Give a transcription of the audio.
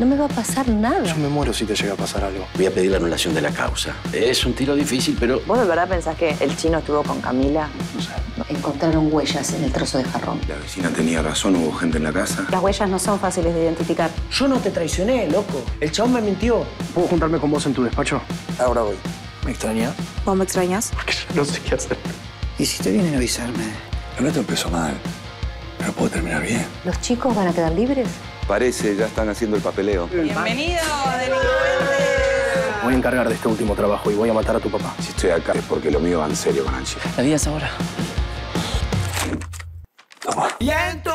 No me va a pasar nada. Yo me muero si te llega a pasar algo. Voy a pedir la anulación de la causa. Es un tiro difícil, pero... ¿Vos de verdad pensás que el chino estuvo con Camila? No sé. Encontraron huellas en el trozo de jarrón. La vecina tenía razón, hubo gente en la casa. Las huellas no son fáciles de identificar. Yo no te traicioné, loco. El chabón me mintió. ¿Puedo juntarme con vos en tu despacho? Ahora voy. ¿Me extrañas? ¿Vos me extrañas? Porque yo no sé qué hacer. ¿Y si te vienen a avisarme? La nota empezó mal, pero puedo terminar bien. ¿Los chicos van a quedar libres? Parece, ya están haciendo el papeleo. ¡Bienvenido, delincuente! Voy a encargar de este último trabajo y voy a matar a tu papá. Si estoy acá es porque lo mío va en serio con Angie. La vida es ahora. Toma.